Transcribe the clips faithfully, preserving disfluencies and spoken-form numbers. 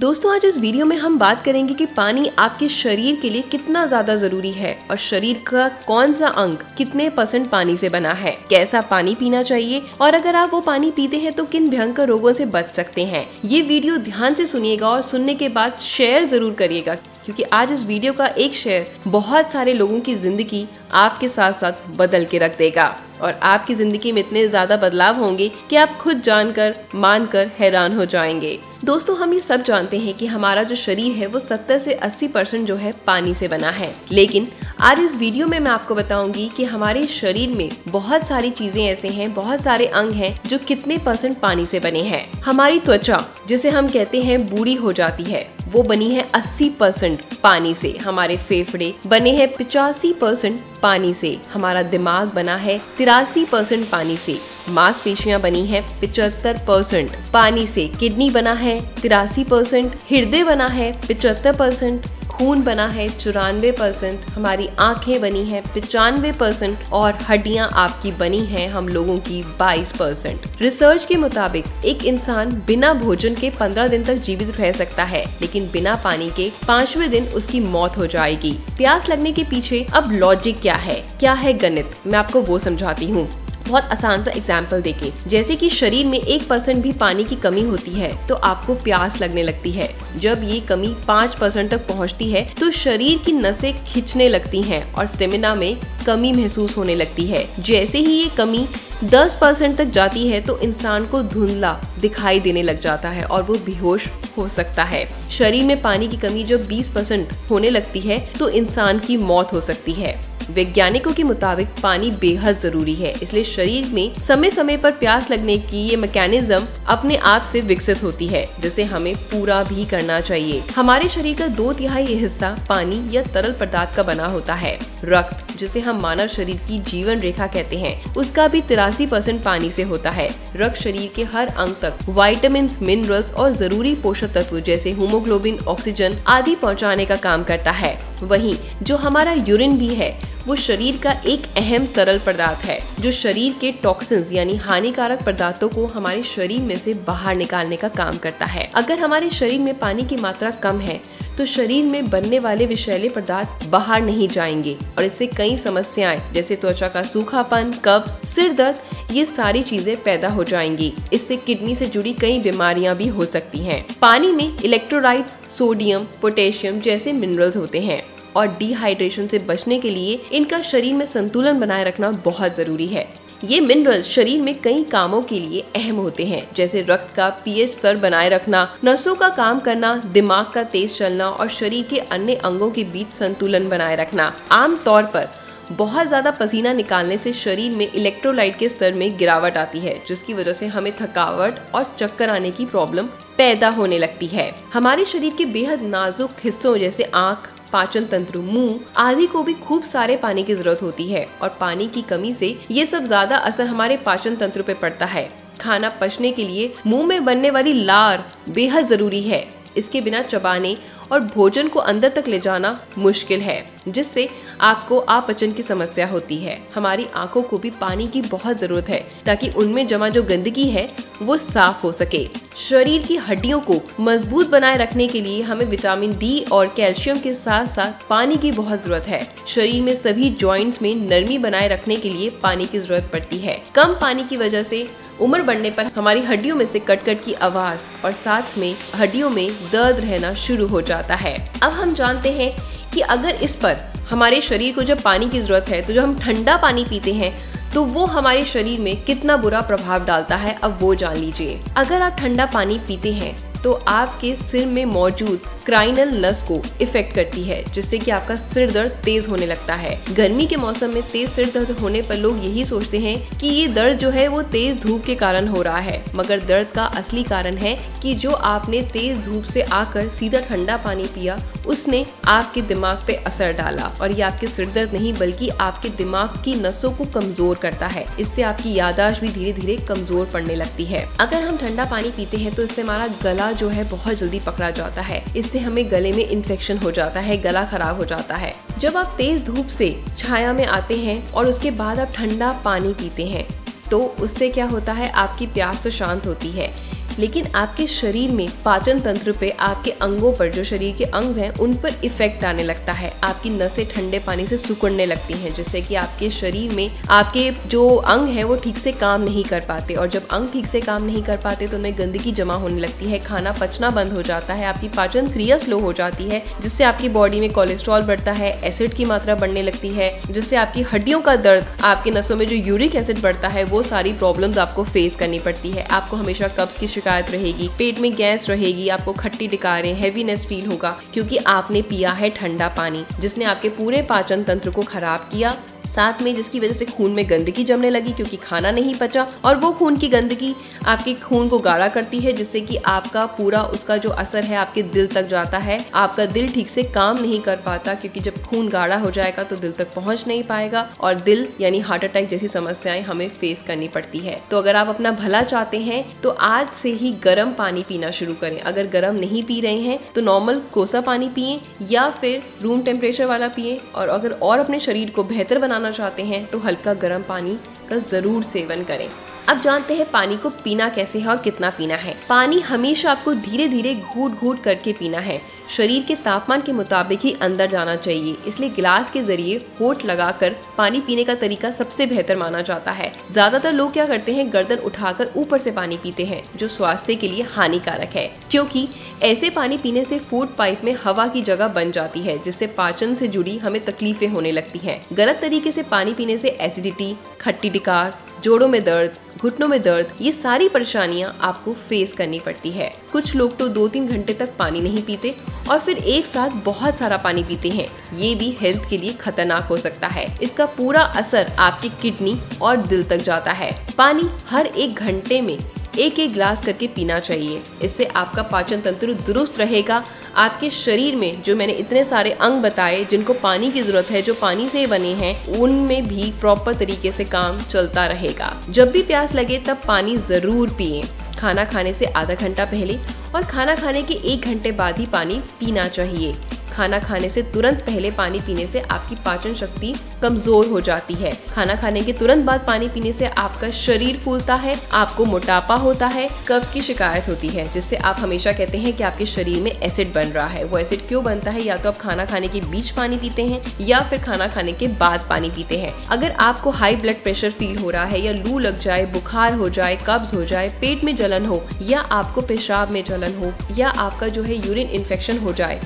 दोस्तों आज इस वीडियो में हम बात करेंगे कि पानी आपके शरीर के लिए कितना ज़्यादा ज़रूरी है और शरीर का कौन सा अंग कितने परसेंट पानी से बना है, कैसा पानी पीना चाहिए और अगर आप वो पानी पीते हैं तो किन भयंकर रोगों से बच सकते हैं। ये वीडियो ध्यान से सुनिएगा और सुनने के बाद शेयर ज़रूर करिएगा क्योंकि आज इस वीडियो का एक शेयर बहुत सारे लोगों की ज़िंदगी आपके साथ साथ बदल के रख देगा और आपकी ज़िंदगी में इतने ज़्यादा बदलाव होंगे कि आप खुद जानकर मानकर हैरान हो जाएंगे। दोस्तों हम ये सब जानते हैं कि हमारा जो शरीर है वो सत्तर से अस्सी परसेंट जो है पानी से बना है, लेकिन आज इस वीडियो में मैं आपको बताऊंगी कि हमारे शरीर में बहुत सारी चीजें ऐसे हैं, बहुत सारे अंग हैं जो कितने परसेंट पानी से बने हैं। हमारी त्वचा जिसे हम कहते हैं बूढ़ी हो जाती है वो बनी है अस्सी परसेंट पानी से। हमारे फेफड़े बने हैं पचासी परसेंट पानी से। हमारा दिमाग बना है तिरासी परसेंट पानी से। मांसपेशियां बनी है पचहत्तर परसेंट पानी से। किडनी बना है तिरासी परसेंट, हृदय बना है पचहत्तर परसेंट, खून बना है चौरानवे परसेंट, हमारी आंखें बनी है पचानवे परसेंट और हड्डियां आपकी बनी हैं हम लोगों की बाईस परसेंट। रिसर्च के मुताबिक एक इंसान बिना भोजन के पंद्रह दिन तक जीवित रह सकता है लेकिन बिना पानी के पांचवें दिन उसकी मौत हो जाएगी। प्यास लगने के पीछे अब लॉजिक क्या है, क्या है गणित, मैं आपको वो समझाती हूँ बहुत आसान सा एग्जाम्पल देके। जैसे कि शरीर में एक परसेंट भी पानी की कमी होती है तो आपको प्यास लगने लगती है। जब ये कमी पाँच परसेंट तक पहुंचती है तो शरीर की नसें खींचने लगती हैं और स्टेमिना में कमी महसूस होने लगती है। जैसे ही ये कमी दस परसेंट तक जाती है तो इंसान को धुंधला दिखाई देने लग जाता है और वो बेहोश हो सकता है। शरीर में पानी की कमी जब बीस परसेंट होने लगती है तो इंसान की मौत हो सकती है। वैज्ञानिकों के मुताबिक पानी बेहद जरूरी है, इसलिए शरीर में समय समय पर प्यास लगने की ये मैकेनिज्म अपने आप से विकसित होती है जिसे हमें पूरा भी करना चाहिए। हमारे शरीर का दो तिहाई हिस्सा पानी या तरल पदार्थ का बना होता है। रक्त जिसे हम मानव शरीर की जीवन रेखा कहते हैं उसका भी तिरासी परसेंट पानी से होता है। रक्त शरीर के हर अंग तक विटामिन, मिनरल्स और जरूरी पोषक तत्व जैसे हीमोग्लोबिन, ऑक्सीजन आदि पहुँचाने का काम करता है। वहीं जो हमारा यूरिन भी है वो शरीर का एक अहम तरल पदार्थ है जो शरीर के टॉक्सिन्स यानी हानिकारक पदार्थों को हमारे शरीर में से बाहर निकालने का काम करता है। अगर हमारे शरीर में पानी की मात्रा कम है तो शरीर में बनने वाले विषैले पदार्थ बाहर नहीं जाएंगे और इससे कई समस्याएं जैसे त्वचा का सूखापन, कब्ज, सिर दर्द ये सारी चीजें पैदा हो जाएंगी। इससे किडनी से जुड़ी कई बीमारियां भी हो सकती हैं। पानी में इलेक्ट्रोलाइट्स, सोडियम, पोटेशियम जैसे मिनरल्स होते हैं और डिहाइड्रेशन से बचने के लिए इनका शरीर में संतुलन बनाए रखना बहुत जरूरी है। ये मिनरल शरीर में कई कामों के लिए अहम होते हैं जैसे रक्त का पीएच स्तर बनाए रखना, नसों का काम करना, दिमाग का तेज चलना और शरीर के अन्य अंगों के बीच संतुलन बनाए रखना। आमतौर पर बहुत ज़्यादा पसीना निकालने से शरीर में इलेक्ट्रोलाइट के स्तर में गिरावट आती है जिसकी वजह से हमें थकावट और चक्कर आने की प्रॉब्लम पैदा होने लगती है। हमारे शरीर के बेहद नाजुक हिस्सों जैसे आँख, पाचन तंत्र, मुंह आदि को भी खूब सारे पानी की जरूरत होती है और पानी की कमी से ये सब ज्यादा असर हमारे पाचन तंत्र पे पड़ता है। खाना पचने के लिए मुंह में बनने वाली लार बेहद जरूरी है। इसके बिना चबाने और भोजन को अंदर तक ले जाना मुश्किल है जिससे आपको अपचन की समस्या होती है। हमारी आंखों को भी पानी की बहुत जरूरत है ताकि उनमें जमा जो गंदगी है वो साफ हो सके। शरीर की हड्डियों को मजबूत बनाए रखने के लिए हमें विटामिन डी और कैल्शियम के साथ साथ पानी की बहुत जरूरत है। शरीर में सभी जॉइंट्स में नरमी बनाए रखने के लिए पानी की जरूरत पड़ती है। कम पानी की वजह से उम्र बढ़ने पर हमारी हड्डियों में से कटकट की आवाज और साथ में हड्डियों में दर्द रहना शुरू हो जाता है। अब हम जानते हैं कि अगर इस पर हमारे शरीर को जब पानी की जरूरत है तो जब हम ठंडा पानी पीते हैं तो वो हमारे शरीर में कितना बुरा प्रभाव डालता है, अब वो जान लीजिए। अगर आप ठंडा पानी पीते हैं तो आपके सिर में मौजूद क्राइनल नस को इफेक्ट करती है जिससे कि आपका सिर दर्द तेज होने लगता है। गर्मी के मौसम में तेज सिर दर्द होने पर लोग यही सोचते हैं कि ये दर्द जो है वो तेज धूप के कारण हो रहा है, मगर दर्द का असली कारण है कि जो आपने तेज धूप से आकर सीधा ठंडा पानी पिया उसने आपके दिमाग पे असर डाला और ये आपके सिर दर्द नहीं बल्कि आपके दिमाग की नसों को कमजोर करता है। इससे आपकी याददाश्त भी धीरे धीरे कमजोर पड़ने लगती है। अगर हम ठंडा पानी पीते हैं तो इससे हमारा गला जो है बहुत जल्दी पकड़ा जाता है, इससे हमें गले में इन्फेक्शन हो जाता है, गला खराब हो जाता है। जब आप तेज धूप से छाया में आते हैं और उसके बाद आप ठंडा पानी पीते हैं तो उससे क्या होता है, आपकी प्यास तो शांत होती है लेकिन आपके शरीर में पाचन तंत्र पे, आपके अंगों पर, जो शरीर के अंग हैं उन पर इफेक्ट आने लगता है। आपकी नसें ठंडे पानी से सिकुड़ने लगती हैं, जिससे कि आपके शरीर में आपके जो अंग हैं वो ठीक से काम नहीं कर पाते, और जब अंग ठीक से काम नहीं कर पाते तो उनमें गंदगी जमा होने लगती है, खाना पचना बंद हो जाता है, आपकी पाचन क्रिया स्लो हो जाती है, जिससे आपकी बॉडी में कोलेस्ट्रॉल बढ़ता है, एसिड की मात्रा बढ़ने लगती है, जिससे आपकी हड्डियों का दर्द, आपके नसों में जो यूरिक एसिड बढ़ता है, वो सारी प्रॉब्लम्स आपको फेस करनी पड़ती है। आपको हमेशा कब्ज की शिकायत रहेगी, पेट में गैस रहेगी, आपको खट्टी डकारें, हैवीनेस फील होगा, क्योंकि आपने पिया है ठंडा पानी जिसने आपके पूरे पाचन तंत्र को खराब किया, साथ में जिसकी वजह से खून में गंदगी जमने लगी क्योंकि खाना नहीं पचा, और वो खून की गंदगी आपके खून को गाढ़ा करती है, जिससे कि आपका पूरा उसका जो असर है आपके दिल तक जाता है। आपका दिल ठीक से काम नहीं कर पाता, क्योंकि जब खून गाढ़ा हो जाएगा तो दिल तक पहुंच नहीं पाएगा, और दिल यानी हार्ट अटैक जैसी समस्याएं हमें फेस करनी पड़ती है। तो अगर आप अपना भला चाहते हैं तो आज से ही गर्म पानी पीना शुरू करें। अगर गर्म नहीं पी रहे हैं तो नॉर्मल कोसा पानी पिए या फिर रूम टेम्परेचर वाला पिए, और अगर और अपने शरीर को बेहतर बनाना चाहते हैं तो हल्का गर्म पानी का जरूर सेवन करें। अब जानते हैं पानी को पीना कैसे है और कितना पीना है। पानी हमेशा आपको धीरे धीरे घूट घूट करके पीना है, शरीर के तापमान के मुताबिक ही अंदर जाना चाहिए, इसलिए गिलास के जरिए होंठ लगाकर पानी पीने का तरीका सबसे बेहतर माना जाता है। ज्यादातर लोग क्या करते हैं, गर्दन उठाकर ऊपर से पानी पीते हैं, जो स्वास्थ्य के लिए हानिकारक है, क्योंकि ऐसे पानी पीने से फूड पाइप में हवा की जगह बन जाती है, जिससे पाचन से जुड़ी हमें तकलीफें होने लगती है। गलत तरीके से पानी पीने से एसिडिटी, खट्टी डकार, जोड़ों में दर्द, घुटनों में दर्द, ये सारी परेशानियां आपको फेस करनी पड़ती है। कुछ लोग तो दो तीन घंटे तक पानी नहीं पीते और फिर एक साथ बहुत सारा पानी पीते हैं, ये भी हेल्थ के लिए खतरनाक हो सकता है। इसका पूरा असर आपकी किडनी और दिल तक जाता है। पानी हर एक घंटे में एक एक ग्लास करके पीना चाहिए, इससे आपका पाचन तंत्र दुरुस्त रहेगा। आपके शरीर में जो मैंने इतने सारे अंग बताए जिनको पानी की जरूरत है, जो पानी से बने हैं, उनमें भी प्रॉपर तरीके से काम चलता रहेगा। जब भी प्यास लगे तब पानी जरूर पिए, खाना खाने से आधा घंटा पहले और खाना खाने के एक घंटे बाद ही पानी पीना चाहिए। खाना खाने से तुरंत पहले पानी पीने से आपकी पाचन शक्ति कमजोर हो जाती है। खाना खाने के तुरंत बाद पानी पीने से आपका शरीर फूलता है, आपको मोटापा होता है, कब्ज की शिकायत होती है, जिससे आप हमेशा कहते हैं कि आपके शरीर में एसिड बन रहा है। वो एसिड क्यों बनता है, या तो आप खाना खाने के बीच पानी पीते हैं या फिर खाना खाने के बाद पानी पीते हैं। अगर आपको हाई ब्लड प्रेशर फील हो रहा है, या लू लग जाए, बुखार हो जाए, कब्ज हो जाए, पेट में जलन हो, या आपको पेशाब में जलन हो, या आपका जो है यूरिन इन्फेक्शन हो जाए,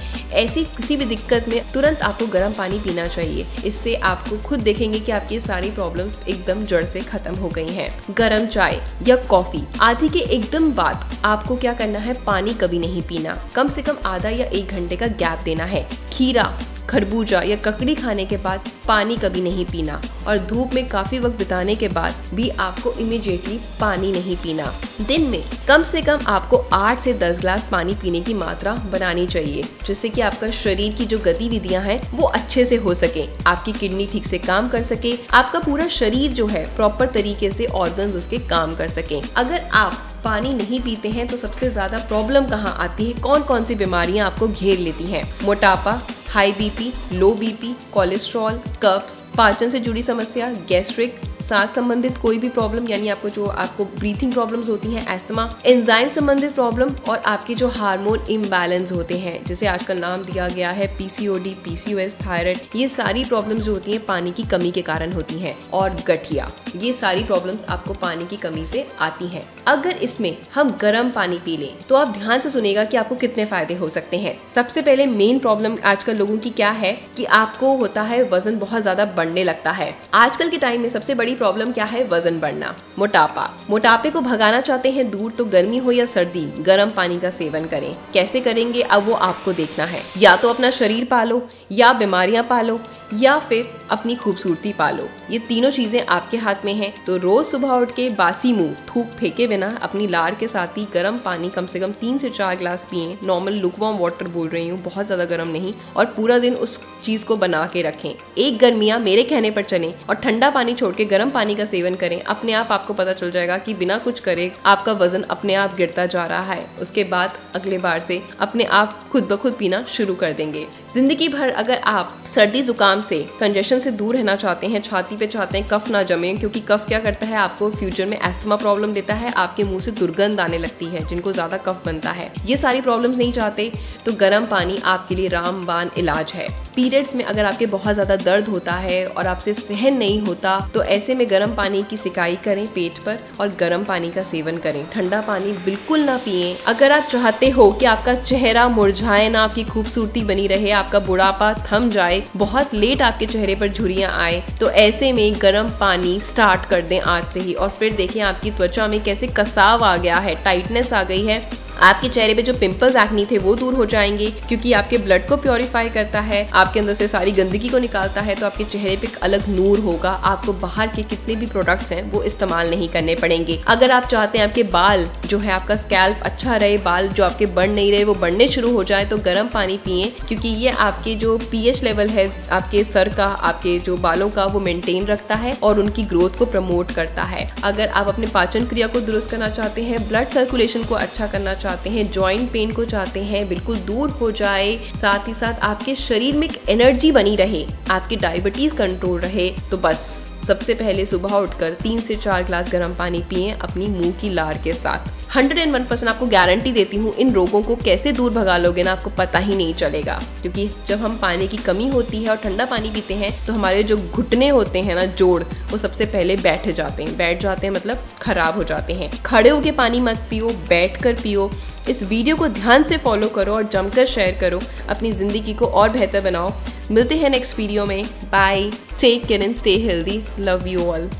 ऐसी किसी भी दिक्कत में तुरंत आपको गर्म पानी पीना चाहिए। इससे आपको खुद देखेंगे कि आपकी सारी प्रॉब्लम्स एकदम जड़ से खत्म हो गई हैं। गर्म चाय या कॉफी आदि के एकदम बाद आपको क्या करना है, पानी कभी नहीं पीना, कम से कम आधा या एक घंटे का गैप देना है। खीरा, खरबूजा या ककड़ी खाने के बाद पानी कभी नहीं पीना, और धूप में काफी वक्त बिताने के बाद भी आपको इमीडिएटली पानी नहीं पीना। दिन में कम से कम आपको आठ से दस ग्लास पानी पीने की मात्रा बनानी चाहिए, जिससे कि आपका शरीर की जो गतिविधियां हैं वो अच्छे से हो सके, आपकी किडनी ठीक से काम कर सके, आपका पूरा शरीर जो है प्रॉपर तरीके से ऑर्गन्स उसके काम कर सके। अगर आप पानी नहीं पीते हैं तो सबसे ज्यादा प्रॉब्लम कहाँ आती है, कौन कौन सी बीमारियाँ आपको घेर लेती हैं? मोटापा, high BP, low BP, cholesterol, कब्ज, पाचन से जुड़ी समस्या, गैस्ट्रिक, सांस संबंधित कोई भी प्रॉब्लम, यानी आपको जो आपको ब्रीथिंग प्रॉब्लम्स होती हैं, एस्थमा, एंजाइम संबंधित प्रॉब्लम, और आपके जो हार्मोन इम्बैलेंस होते हैं, जिसे आजकल नाम दिया गया है पीसीओडी, पीसीओएस, थायराइड, ये सारी प्रॉब्लम्स जो होती हैं पानी की कमी के कारण होती हैं, और गठिया, ये सारी प्रॉब्लम्स आपको पानी की कमी से आती हैं। अगर इसमें हम गर्म पानी पी लें तो आप ध्यान से सुनेगा कि आपको कितने फायदे हो सकते हैं। सबसे पहले मेन प्रॉब्लम आजकल लोगों की क्या है कि आपको होता है वजन बहुत ज्यादा बढ़ने लगता है। आजकल के टाइम में सबसे बड़ी प्रॉब्लम क्या है, वजन बढ़ना, मोटापा। मोटापे को भगाना चाहते हैं दूर तो गर्मी हो या सर्दी, गर्म पानी का सेवन करें। कैसे करेंगे अब वो आपको देखना है, या तो अपना शरीर पालो, या बीमारियां पालो, या फिर अपनी खूबसूरती पालो। ये तीनों चीजें आपके हाथ में हैं। तो रोज सुबह उठ के बासी मुंह थूक फेंके बिना अपनी लार के साथ ही गर्म पानी कम से कम तीन से चार ग्लास पिए। नॉर्मल लुकवार्म वाटर बोल रही हूँ, बहुत ज्यादा गर्म नहीं, और पूरा दिन उस चीज को बना के रखें। एक गर्मियां मेरे कहने पर चलें और ठंडा पानी छोड़ के गर्म गर्म पानी का सेवन करें, अपने आप आपको पता चल जाएगा कि बिना कुछ करे आपका वजन अपने आप गिरता जा रहा है। उसके बाद अगले बार से अपने आप खुद ब खुद पीना शुरू कर देंगे। जिंदगी भर अगर आप सर्दी जुकाम से कंजेशन से दूर रहना चाहते हैं, छाती पे चाहते हैं कफ ना जमे, क्योंकि कफ क्या करता है आपको फ्यूचर में एस्थमा प्रॉब्लम देता है, आपके मुंह से दुर्गंध आने लगती है जिनको ज्यादा कफ बनता है, ये सारी प्रॉब्लम्स नहीं चाहते तो गर्म पानी आपके लिए रामबाण इलाज है। पीरियड्स में अगर आपके बहुत ज्यादा दर्द होता है और आपसे सहन नहीं होता तो ऐसे में गर्म पानी की सिकाई करें पेट पर और गर्म पानी का सेवन करें। ठंडा पानी बिल्कुल ना पिएं। अगर आप चाहते हो कि आपका चेहरा मुरझाए ना, आपकी खूबसूरती बनी रहे, आपका बुढ़ापा थम जाए, बहुत लेट आपके चेहरे पर झुर्रियां आए, तो ऐसे में गर्म पानी स्टार्ट कर दें आज से ही और फिर देखें आपकी त्वचा में कैसे कसाव आ गया है, टाइटनेस आ गई है, आपके चेहरे पे जो पिंपल्स एक्ने थे वो दूर हो जाएंगे, क्योंकि आपके ब्लड को प्योरीफाई करता है, आपके अंदर से सारी गंदगी को निकालता है, तो आपके चेहरे पे एक अलग नूर होगा। आपको बाहर के कितने भी प्रोडक्ट्स हैं वो इस्तेमाल नहीं करने पड़ेंगे। अगर आप चाहते हैं आपके बाल जो है, आपका स्कैल्प अच्छा रहे, बाल जो आपके बढ़ नहीं रहे वो बढ़ने शुरू हो जाए, तो गर्म पानी पिए, क्योंकि ये आपके जो पीएच लेवल है आपके सर का, आपके जो बालों का, वो मेंटेन रखता है और उनकी ग्रोथ को प्रमोट करता है। अगर आप अपने पाचन क्रिया को दुरुस्त करना चाहते हैं, ब्लड सर्कुलेशन को अच्छा करना चाहते हैं, जॉइंट पेन को चाहते हैं बिल्कुल दूर हो जाए, साथ ही साथ आपके शरीर में एक एनर्जी बनी रहे, आपके डायबिटीज कंट्रोल रहे, तो बस सबसे पहले सुबह उठकर तीन से चार ग्लास गर्म पानी पिएं अपनी मुंह की लार के साथ। हंड्रेड एंड वन परसेंट आपको गारंटी देती हूँ इन रोगों को कैसे दूर भगा लोगे ना, आपको पता ही नहीं चलेगा, क्योंकि जब हम पानी की कमी होती है और ठंडा पानी पीते हैं तो हमारे जो घुटने होते हैं ना, जोड़, वो सबसे पहले बैठ जाते हैं। बैठ जाते हैं मतलब खराब हो जाते हैं। खड़े होके पानी मत पियो, बैठ कर पियो। इस वीडियो को ध्यान से फॉलो करो और जमकर शेयर करो, अपनी ज़िंदगी को और बेहतर बनाओ। मिलते हैं नेक्स्ट वीडियो में। Bye, take care and stay healthy. Love you all.